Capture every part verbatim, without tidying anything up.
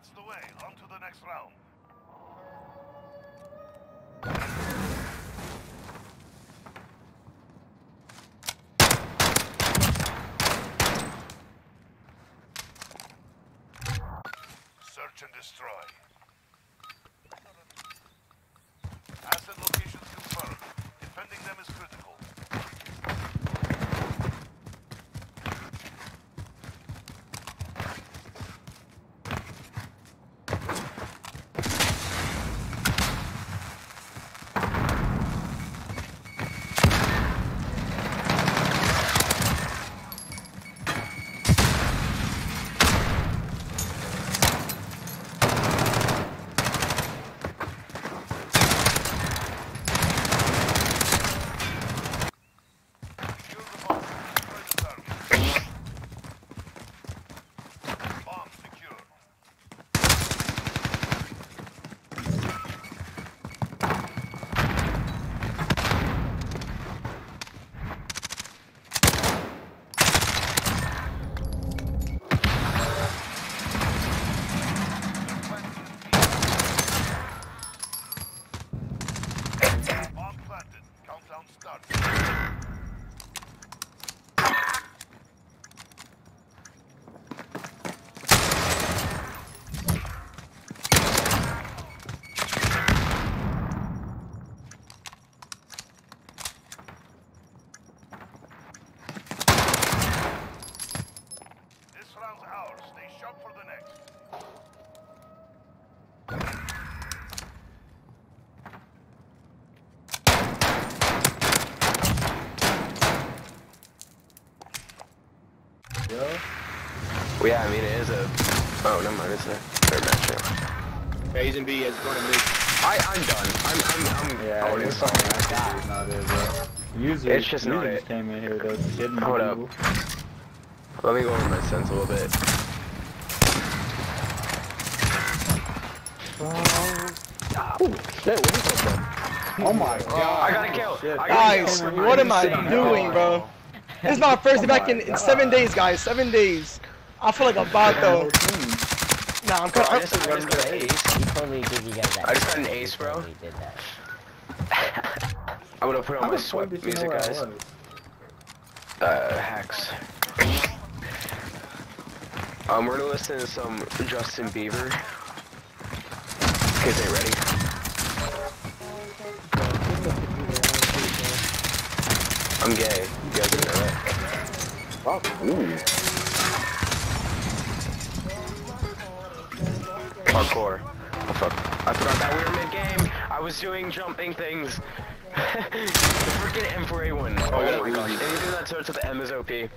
That's the way. On to the next round. Search and destroy. Asset locations confirmed. Defending them is critical. Yeah, I mean, it is a... Oh, never mind, isn't it? Fair match, yeah. Yeah, he's in B, he's going to mid. I, I'm done. I'm, I'm, I'm... Yeah, holding something like that. Not it, bro. Usually, it's just not it. Came in here, though. Didn't Hold up. People. Let me go over my sense a little bit. Oh, shit, where'd you come from? Oh my god. I got a kill. Shit. Guys, I what am I doing, now. bro? This is my first oh back my in, in seven days, guys. Seven days. I feel like a bot though. Nah, I'm kind of just run the ace. He told me he gave you guys that. I just got an ace, bro. Did that. I'm gonna put on my sweat music, guys. Uh, hacks. Um, we're gonna listen to some Justin Bieber. Cause they ready. I'm gay. You guys know that. Oh, ooh. Hardcore. Oh, fuck. I forgot that we were mid-game. I was doing jumping things. The freaking M four A one. Oh, oh my gosh. Anything that starts with M is O P.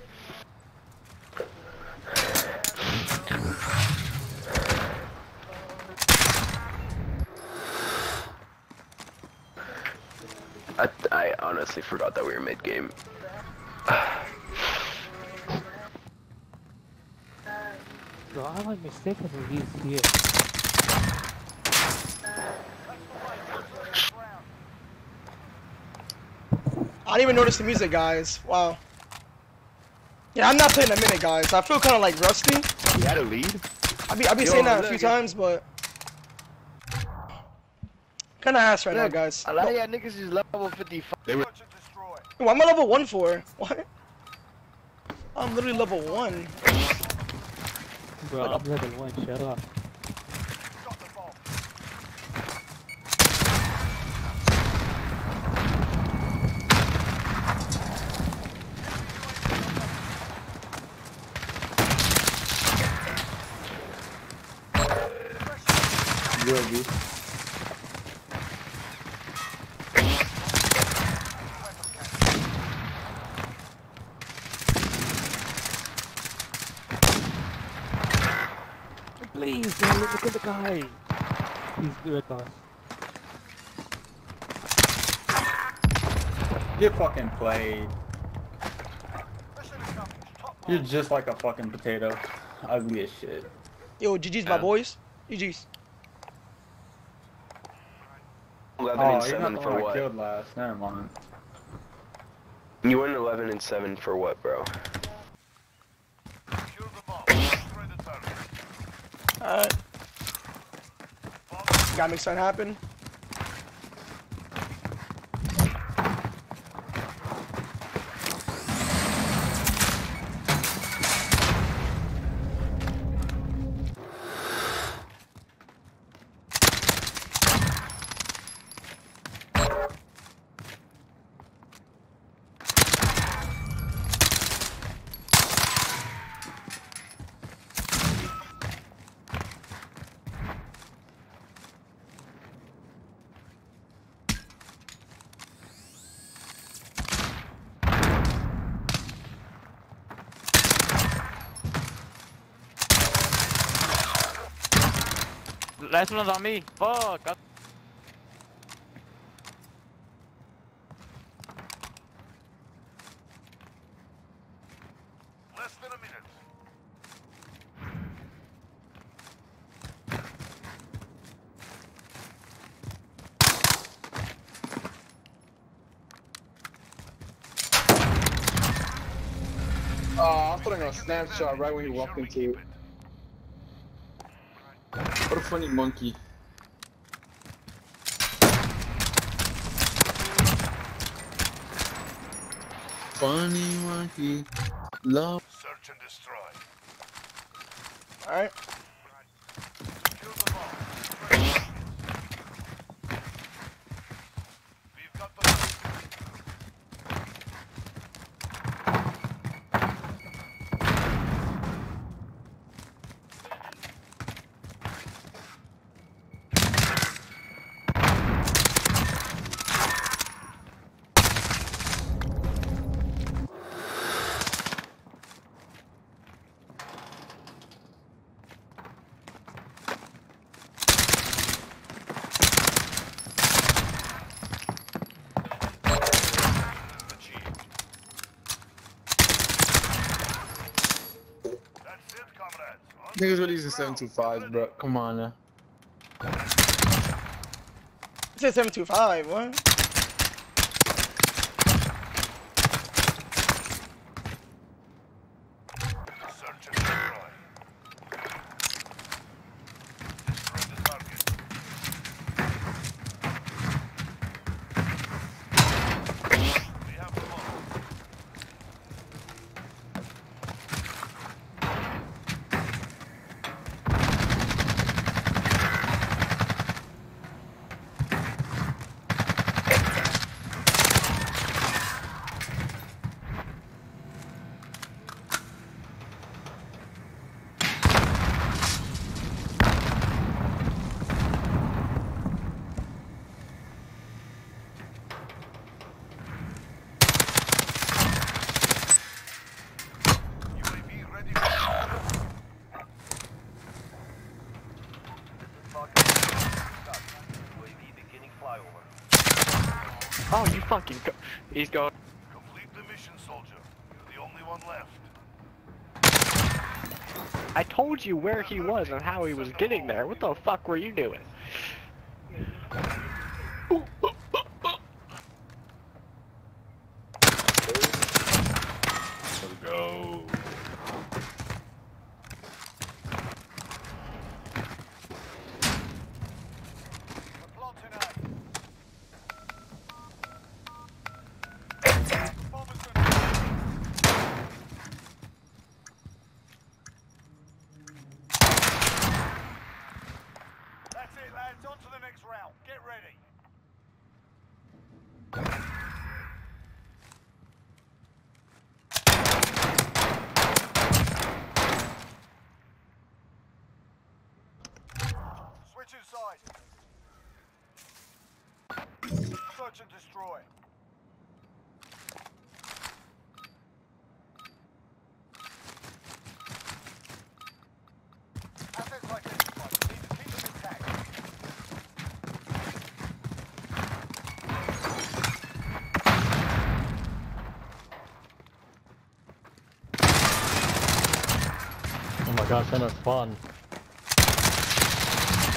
I, I honestly forgot that we were mid-game. Bro, I like mistaken with these here. I didn't even notice the music, guys. Wow. Yeah, I'm not playing in a minute, guys. I feel kind of like rusty. You had a lead? I've be, I be Yo, saying that look, a few yeah. times, but... Kind of ass right look, now, guys. A lot of y'all niggas is level fifty-five. They were... Yo, I'm a level one for. What? I'm literally level one. Bro, I'm level one. Shut up. Yo, dude. Please, man, look at the guy. He's doing it, guys. You fucking played. You're just like a fucking potato. Ugly as shit. Yo, G G's, my boys. G G's. eleven and seven for what? I killed last. Never mind. You went eleven and seven for what, bro? Alright. Gotta make something happen. Last one's on me. Fuck. I Less than a minute. Oh, I'm putting a snapshot right when you walk into you. What a funny monkey. Funny monkey. Love. Search and destroy. Alright. Kill them all. We've got niggas releasing seven two five, bro. Come on now. It's a seven two five, what? Search and destroy. Destroy the target. We have them all. Oh, you fucking go. He's gone. Complete the mission, soldier. You're the only one left. I told you where he was and how he was getting there. What the fuck were you doing? Let's go. Get ready. Switch inside. Search and destroy. Oh my gosh, that was fun.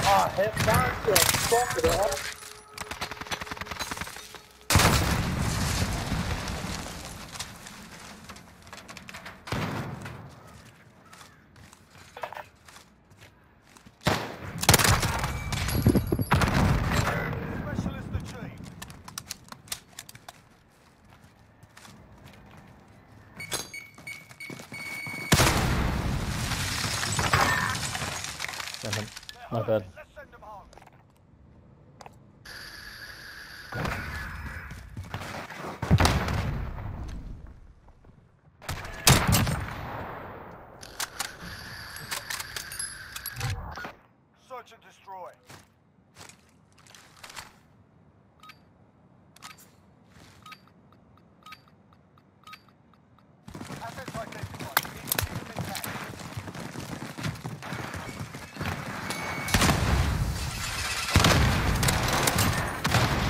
Ah, hit back to fuck it up. My bad. Search and destroy.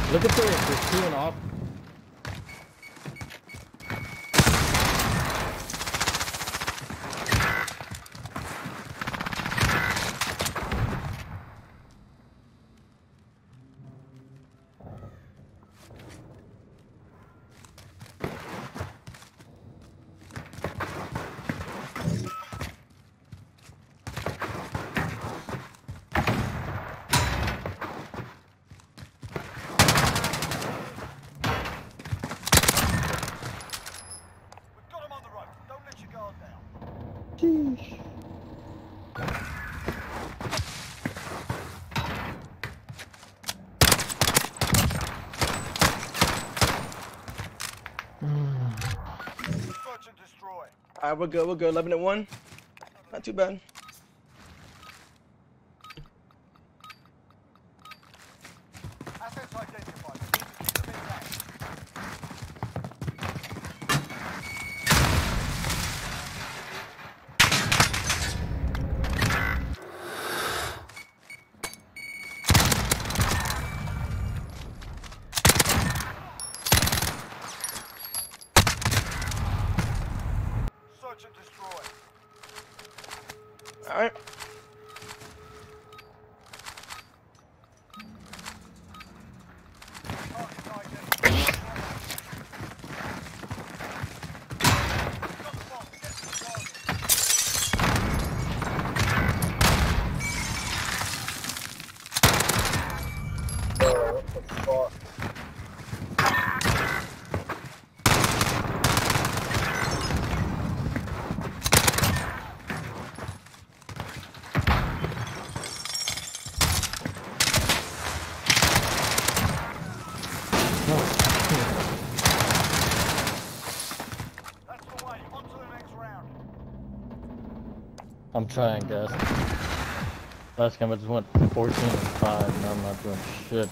Look at the there's two and off. Sheesh. Search and destroy. All right, we're good. We're good. eleven at one. Not too bad. Assets identified. And destroy. All right. I'm trying, guys. Last game I just went fourteen and five, and I'm not doing shit.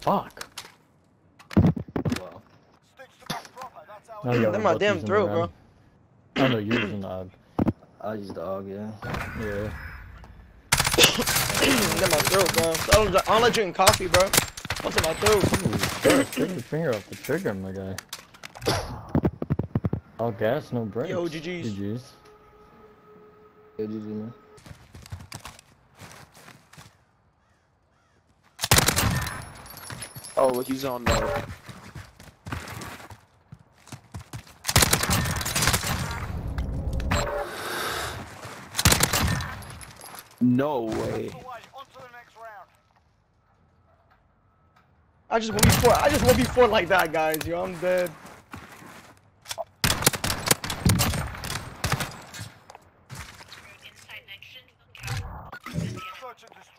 Fuck. No, yeah, that's my damn throat, bro. I know you're using the AUG. I use the AUG, yeah. Yeah. That's my throat, bro. So I, don't, I don't let you in coffee, bro. What's in my throat? Ooh, take your finger off the trigger, my guy. All gas, no brakes. Yo, G G's. G G's. Yo, G G's, man. Oh, look, he's on the... No way. I just went before. I just went before like that, guys. Yo, I'm dead.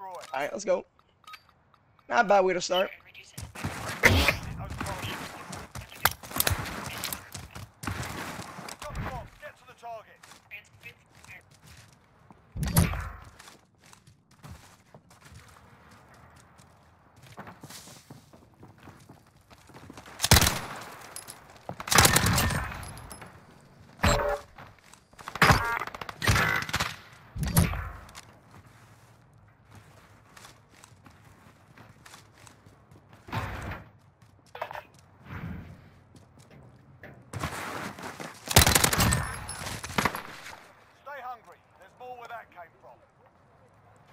All right, let's go. Not a bad way to start.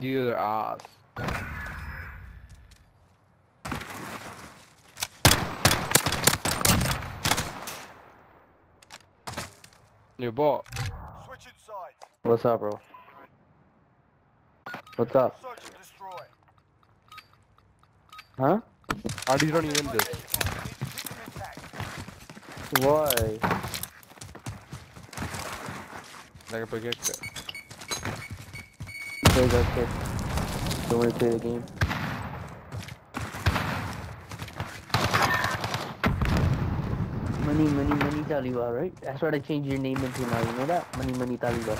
You their ass. Your bot. Switching sides. What's up, bro? What's up? Search and destroy. Huh? Artie's running in this. Why? I can project it. Play that kid. Don't want to play the game. Money, money, money, Taliban, right? That's what I changed your name into now. You know that? Money, money, Taliban.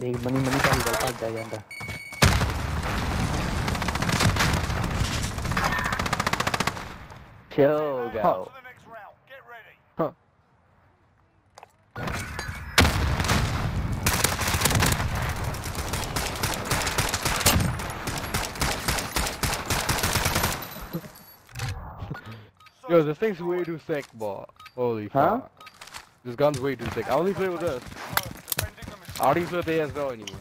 Hey, money, money, Taliban. Yo, go. Huh. Yo, this thing's way too sick, bro. Holy huh? fuck. This gun's way too sick. I only play with this. I already play with A S though anymore.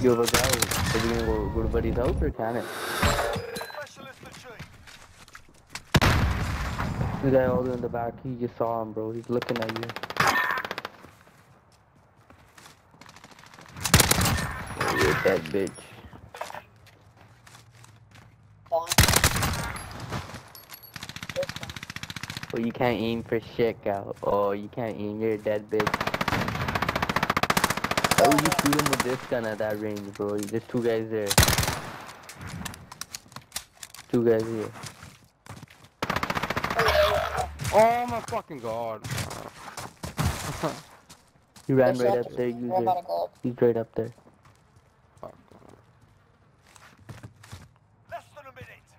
Give us out. Are we gonna go good buddies out or can it? The guy all the way in the back, he just saw him, bro. He's looking at you. Oh, you're that bitch. Oh, you can't aim for shit, gal. Oh, you can't aim. You're a dead bitch. Why would you shoot him with this gun at that range, bro? There's two guys there. Two guys here. Oh my fucking god. He ran right up there, user. He's right up there. Less than a minute.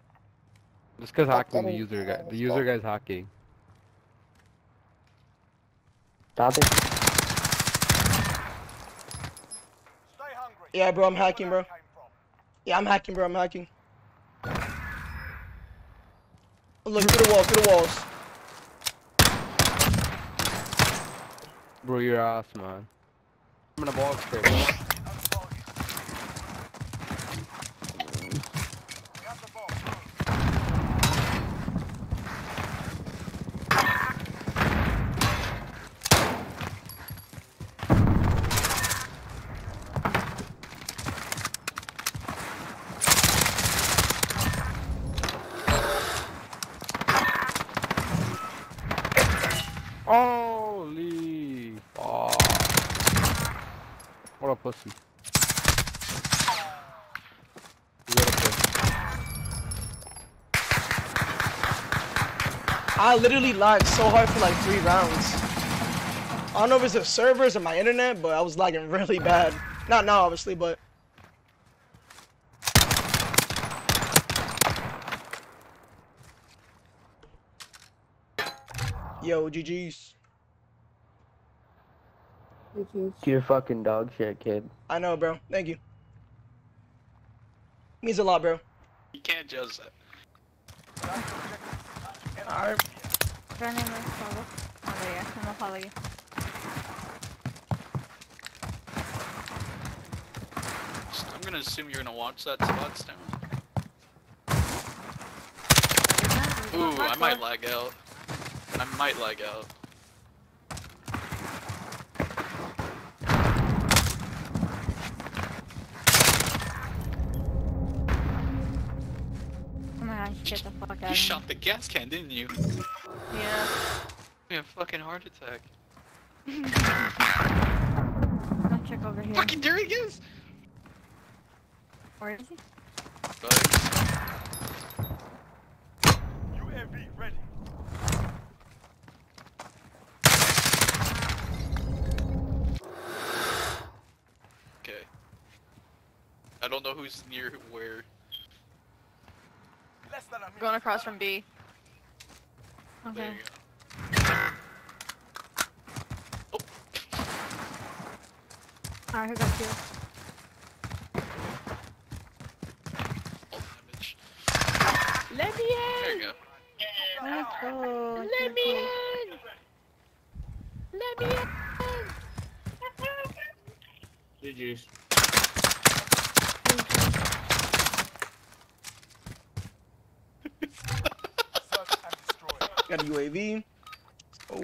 This guy's hacking the user guy. The user guy's hacking. Stop it. Yeah, bro, I'm hacking, bro. Yeah, I'm hacking, bro, I'm hacking. Look, through the wall, through the walls. Bro, you're ass, man. I'm in a ball straight, bro. Holy fuck. What a pussy. I literally lagged so hard for like three rounds. I don't know if it's the servers or my internet, but I was lagging really bad. Not now, obviously, but. Yo, G G's. You're fucking dog shit, kid. I know, bro. Thank you. Means a lot, bro. You can't judge that. Alright. I'm gonna assume you're gonna watch that spot stand. Ooh, I might lag out. I might lag out. Oh my gosh, get the fuck out of here. You shot the gas can, didn't you? Yeah. You had a fucking heart attack. I'll check over here. Fucking there he is! Where is he? U A V ready. I don't know who's near where. Going across from B. Okay. There you go. Oh. Alright, who got you? All damage. Let me in! There you go. Yeah. Oh, God. Let me in! Let me in! G G's. Thank you. Got a U A V. Oh.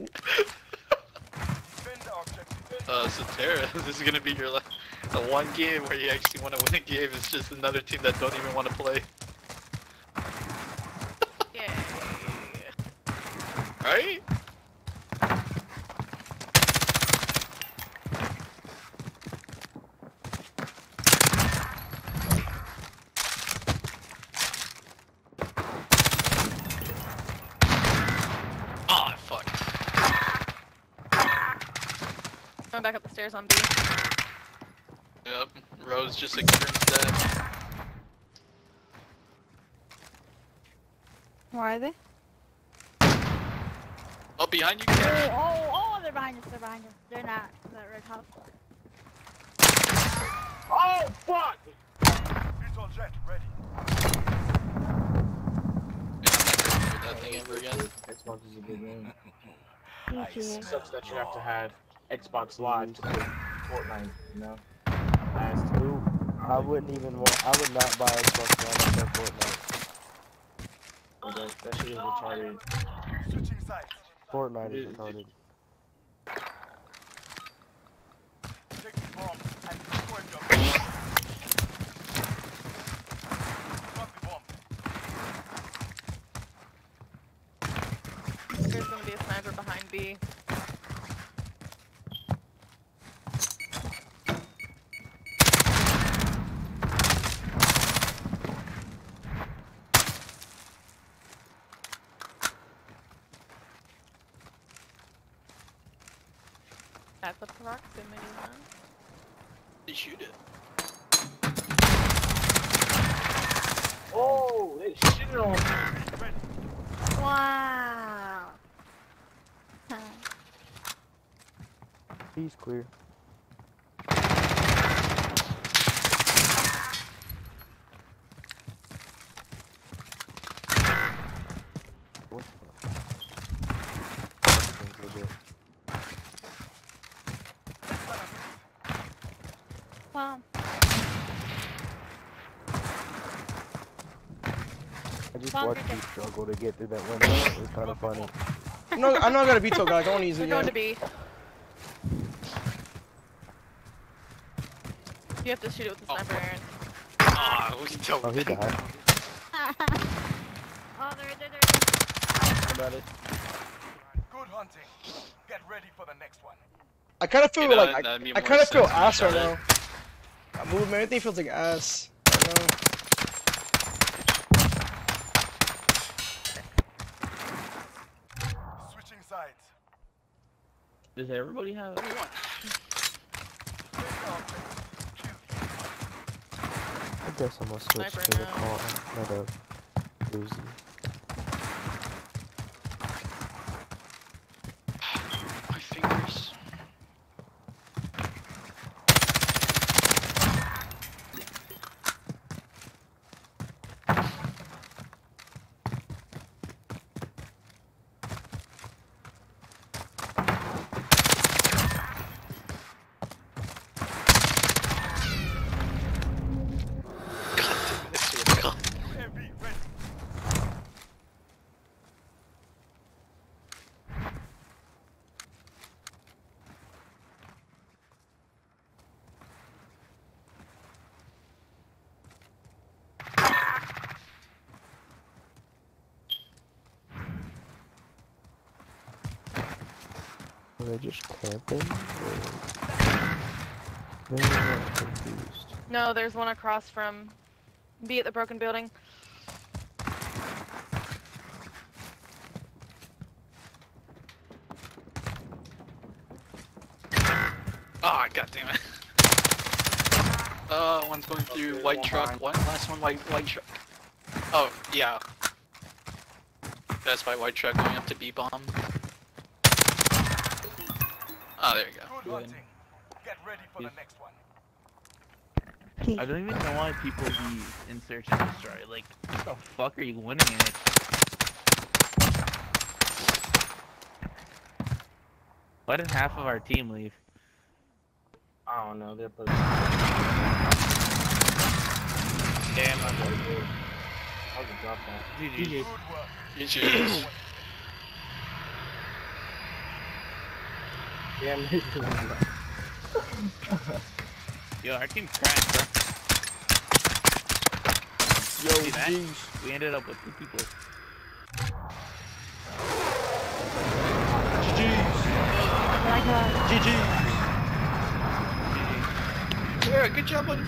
Uh, so Tara, this is gonna be your last, the one game where you actually want to win a game. It's just another team that don't even want to play. Yeah. Right? Going back up the stairs on B. Yep, Rose just experienced that. Where are they? Oh, behind you, Karen. Oh, oh, oh, they're behind us, they're behind us. They're not, that red house. Oh, fuck! Neutral jet ready. Yeah, I'm not gonna do that thing ever again. Xbox is a good name. Nice. Sucks that you have to have Xbox Live to play Fortnite, you know? Nice. Ooh, I wouldn't even want, I would not buy Xbox Live to play Fortnite. Oh, that, that shit is retarded. Fortnite is retarded. There's gonna be a sniper behind B. At the proximity one. They shoot it. Oh, they shoot it on me. Wow. He's clear. What the fuck? Wow. I just Bomb watched you struggle to get through that window. It was kind of funny. No, I'm not gonna be so guys. I don't easily. We're going to be. You have to shoot it with the sniper, Aaron. Ah, we can tell. Oh, he died. Oh, they're right there, they're right there. About it. Good hunting. Get ready for the next one. I kind of feel you know, like I, I kind of feel ass right now. My movement, everything feels like ass. I know. Switching sides. Does everybody have everyone? I guess I'm gonna switch Sniper to the call, not a boozy. Are they just camping? Or... They're not confused. No, there's one across from B at the broken building. Ah, oh, goddammit. Oh, uh, one's going through okay, white one truck. Behind. What? Last one, white, white truck. Oh, yeah. That's my white truck going up to B bomb. Oh, there you go. Good. Get ready for the next one. I don't even know why people be in search and destroy. Like, what the fuck are you winning in it? Why did half of our team leave? I don't know. They're both. Damn, I'm gonna do it. I'll just drop that. G G. G G. damage. Yo, our team's crying, bro. Yo, see that? Geez. We ended up with two people. G G's. Oh my God. G G's. G G's. Yeah, good job on the first.